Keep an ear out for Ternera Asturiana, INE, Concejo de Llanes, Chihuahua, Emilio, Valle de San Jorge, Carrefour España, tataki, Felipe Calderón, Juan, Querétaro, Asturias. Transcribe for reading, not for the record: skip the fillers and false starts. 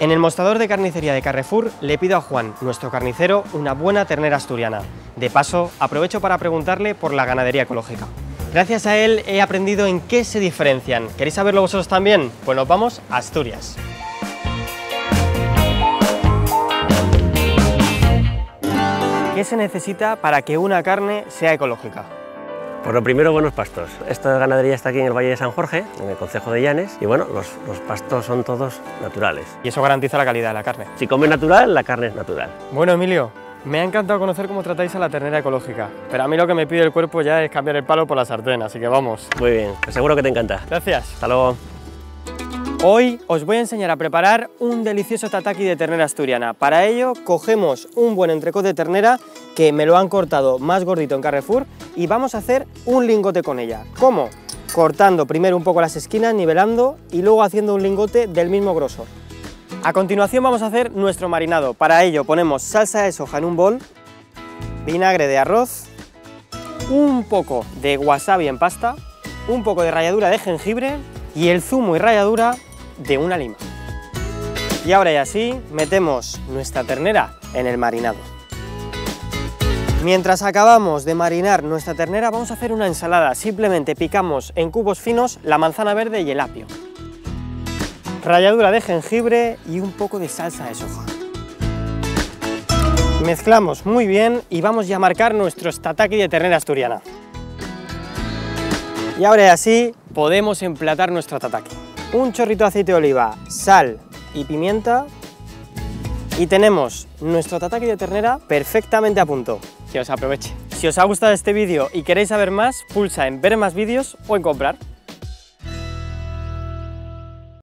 En el mostrador de carnicería de Carrefour le pido a Juan, nuestro carnicero, una buena ternera asturiana. De paso, aprovecho para preguntarle por la ganadería ecológica. Gracias a él he aprendido en qué se diferencian. ¿Queréis saberlo vosotros también? Pues nos vamos a Asturias. ¿Qué se necesita para que una carne sea ecológica? Pues lo primero, buenos pastos. Esta ganadería está aquí en el Valle de San Jorge, en el Concejo de Llanes, y bueno, los pastos son todos naturales. Y eso garantiza la calidad de la carne. Si comes natural, la carne es natural. Bueno, Emilio, me ha encantado conocer cómo tratáis a la ternera ecológica, pero a mí lo que me pide el cuerpo ya es cambiar el palo por la sartén, así que vamos. Muy bien, pues seguro que te encanta. Gracias. Hasta luego. Hoy os voy a enseñar a preparar un delicioso tataki de ternera asturiana. Para ello cogemos un buen entrecot de ternera que me lo han cortado más gordito en Carrefour y vamos a hacer un lingote con ella. ¿Cómo? Cortando primero un poco las esquinas, nivelando y luego haciendo un lingote del mismo grosor. A continuación vamos a hacer nuestro marinado. Para ello ponemos salsa de soja en un bol, vinagre de arroz, un poco de wasabi en pasta, un poco de ralladura de jengibre y el zumo y ralladura de una lima. Y ahora ya sí, metemos nuestra ternera en el marinado. Mientras acabamos de marinar nuestra ternera vamos a hacer una ensalada. Simplemente picamos en cubos finos la manzana verde y el apio. Ralladura de jengibre y un poco de salsa de soja. Mezclamos muy bien y vamos ya a marcar nuestros tataki de ternera asturiana. Y ahora ya sí, podemos emplatar nuestro tataki. Un chorrito de aceite de oliva, sal y pimienta. Y tenemos nuestro tataki de ternera perfectamente a punto. Que os aproveche. Si os ha gustado este vídeo y queréis saber más, pulsa en ver más vídeos o en comprar.